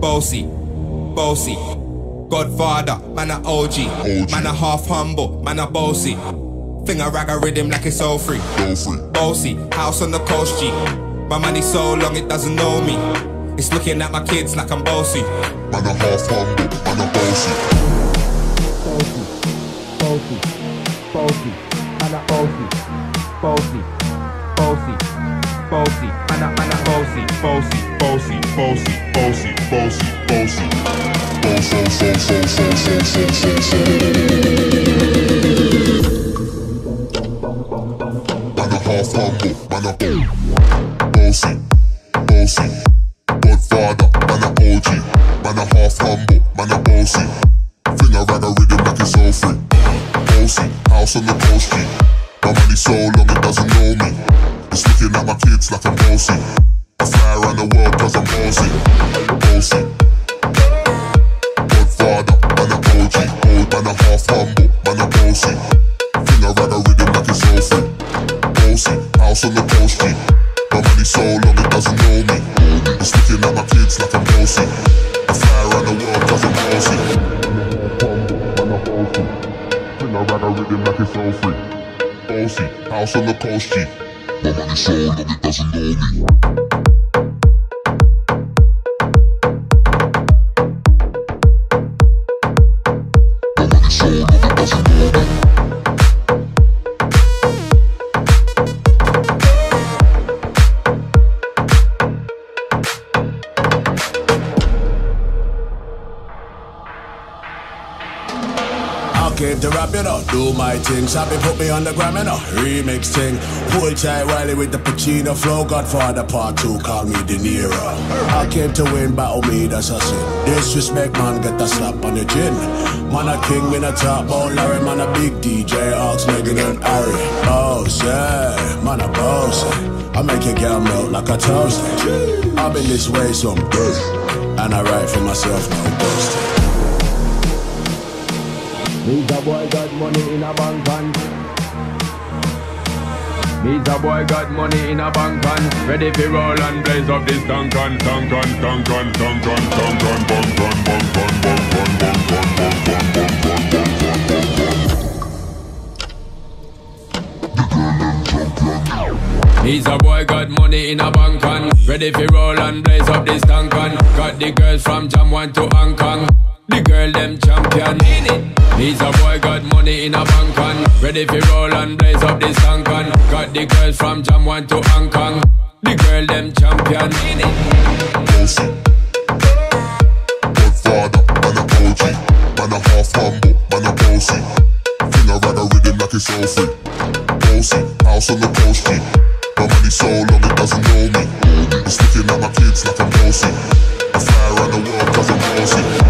Boasty, Boasty, Godfather, man a OG, man a half humble, man a Boasty. Thing I rag a rhythm like it's all free. Boasty, house on the coast G. My money so long it doesn't know me. It's looking at my kids like I'm Boasty. Man a half humble, man a Boasty. Boasty, Boasty, Boasty, man a Boasty, Boasty, Boasty. Boasty, man a Boasty, Boasty, Boasty, Boasty, Boasty, Boasty, Boasty, Boasty, Boasty, Godfather, man a OG, man a half humble, man a Boasty. Finger rag a rhythm like it's all free. Boasty, house on the coast G. My money so long it doesn't know me. It's looking at my kids like I'm Boasty. I fly around the world cause I'm Boasty. Boasty, Godfather, man a OG, old man a half humble, man a Boasty. Finger rag a rhythm like it's all free. Boasty, house on the coast G. My money so long it doesn't know me. It's looking at my kids like I'm Boasty. I fly around the world cause I'm Boasty. Man a Boasty, finger rag a rhythm like it's all free. Boasty, house on the coast G. My money so long it doesn't know me. Keep the rap, you know, do my thing. Sabi put me on the gram, you know, remix thing. Pull tight Wiley with the Pacino flow. Godfather part 2, call me De Niro. I came to win, battle me, that's a sin. Disrespect, man, get a slap on the chin. Man a king, me a top, oh Larry. Man a big DJ, Ox, Megan and Harry. Oh, say, man a boss. I make your girl melt like a toast. I've been this way some days, and I write for myself, no ghost. Me's a boy got money in a bank van. Me's a boy got money in a bank van. Ready for roll and blaze up this tank. Me's a boy got money in a bank van. Ready for roll and blaze up this tank. Got the girls from Jamwan to Hong Kong. The girl them champion. He's a boy got money in a bank on. Ready for roll and blaze up this tank on. Got the girls from Jamwan to Hong Kong. The girl them champion. Boasty, Godfather, man a OG, man a half humble, man a Boasty. Finger rag a rhythm like it's all free. Boasty, house on the coast G. My money so long it doesn't know me. It's looking at my kids like I'm Boasty. I fly around the world cause I'm Boasty.